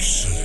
Excellent.